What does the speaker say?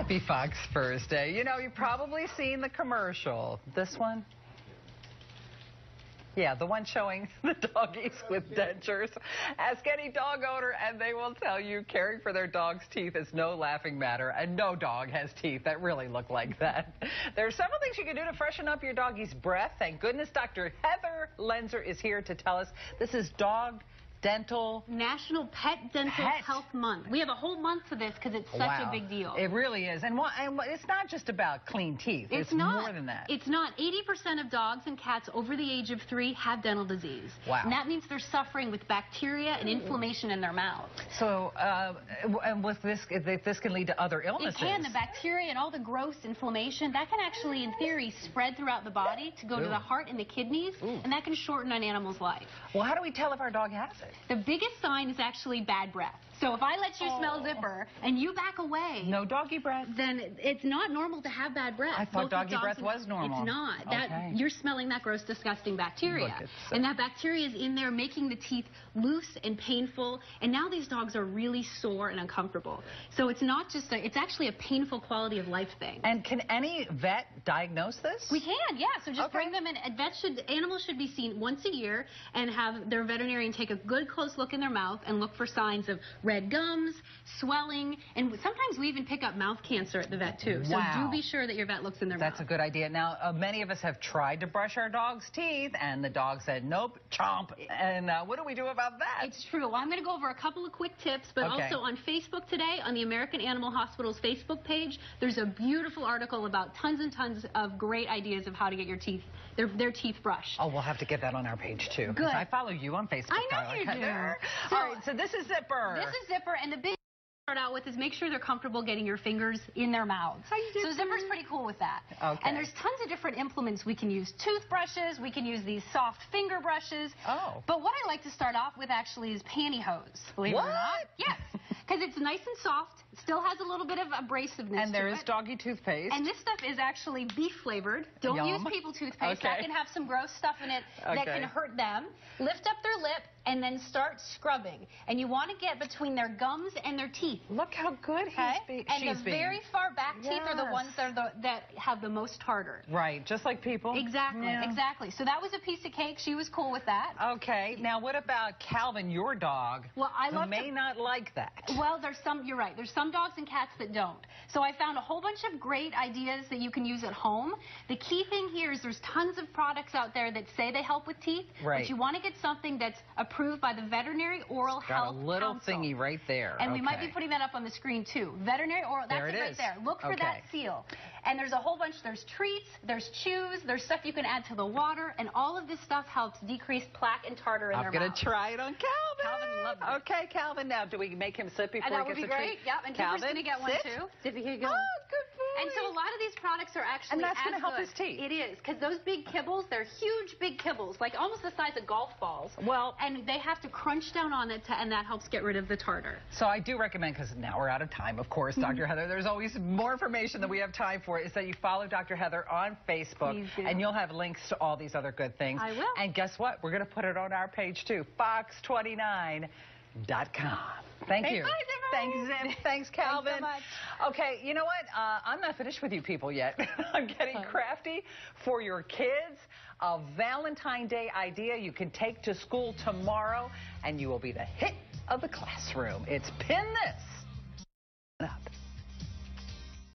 Happy Fox Thursday. You know, you've probably seen the commercial. This one? Yeah, the one showing the doggies with dentures. Ask any dog owner and they will tell you caring for their dog's teeth is no laughing matter, and no dog has teeth that really look like that. There are several things you can do to freshen up your doggie's breath. Thank goodness Dr. Heather Loenser is here to tell us. This is Dog Dental National Pet Dental Health Month. We have a whole month for this because it's such a big deal. It really is. And it's not just about clean teeth. It's more than that. It's not. 80% of dogs and cats over the age of 3 have dental disease. Wow. And that means they're suffering with bacteria and inflammation in their mouths. So, and with this can lead to other illnesses. It can. The bacteria and all the gross inflammation, that can actually, in theory, spread throughout the body to go to the heart and the kidneys, and that can shorten an animal's life. Well, how do we tell if our dog has it? The biggest sign is actually bad breath. So if I let you smell zipper and you back away, no doggy breath, then it's not normal to have bad breath. I thought doggy breath was normal. It's not. Okay. That you're smelling that gross, disgusting bacteria. Look, and that bacteria is in there making the teeth loose and painful. And now these dogs are really sore and uncomfortable. So it's not just it's actually a painful quality of life thing. And can any vet diagnose this? We can, yeah. So just bring them in. Animals should be seen once a year and have their veterinarian take a good close look in their mouth and look for signs of red gums, swelling, and sometimes we even pick up mouth cancer at the vet too. So do be sure that your vet looks in their mouth. That's a good idea. Now, many of us have tried to brush our dog's teeth, and the dog said, nope, chomp. And what do we do about that? It's true. Well, I'm going to go over a couple of quick tips, but also on Facebook today, on the American Animal Hospital's Facebook page, there's a beautiful article about tons and tons of great ideas of how to get your teeth, their teeth brushed. Oh, we'll have to get that on our page too. Good. I follow you on Facebook. I know you do. So, all right, so this is zipper. This is zipper, and the big start out with is make sure they're comfortable getting your fingers in their mouths. So zipper's pretty cool with that. Okay. And there's tons of different implements we can use. Toothbrushes, we can use these soft finger brushes. Oh. But what I like to start off with actually is pantyhose. Believe it or not. Yes. Because it's nice and soft, still has a little bit of abrasiveness. And there is doggy toothpaste. And this stuff is actually beef flavored. Don't use people toothpaste. That can have some gross stuff in it that can hurt them. Lift up their lip and then start scrubbing. And you want to get between their gums and their teeth. Look how good she's being. Very far back teeth are the ones that, that have the most tartar. Right, just like people. Exactly, exactly. So that was a piece of cake. She was cool with that. Okay, now what about Calvin, your dog, who may not like that? Well, you're right, there's some dogs and cats that don't. So I found a whole bunch of great ideas that you can use at home. The key thing here is there's tons of products out there that say they help with teeth, but you want to get something that's approved by the Veterinary Oral Health Council. Got a little thingy right there. And we might be putting that up on the screen too. Veterinary Oral, that's it right there. Look for that seal. And there's a whole bunch, there's treats, there's chews, there's stuff you can add to the water, and all of this stuff helps decrease plaque and tartar in their mouth. I'm going to try it on Calvin. Calvin loves it. Okay, Calvin, now do we make him sit before he gets a treat? That would be great, and Calvin's going to get one too. Did he get one? Oh, good boy. And so a lot of these products are actually and that's going to help his teeth. It is, because those big kibbles, they're huge big kibbles, like almost the size of golf balls. Well, and they have to crunch down on it, and that helps get rid of the tartar. So I do recommend, because now we're out of time, of course, Dr. Heather, there's always more information than we have time for, is that you follow Dr. Heather on Facebook, and you'll have links to all these other good things. I will. And guess what? We're going to put it on our page, too, fox29.com. Thank you. Thanks, Zip. Thanks, Calvin. Thanks so much. Okay, you know what? I'm not finished with you people yet. I'm getting crafty for your kids. A Valentine's Day idea you can take to school tomorrow, and you will be the hit of the classroom. It's Pin This Up.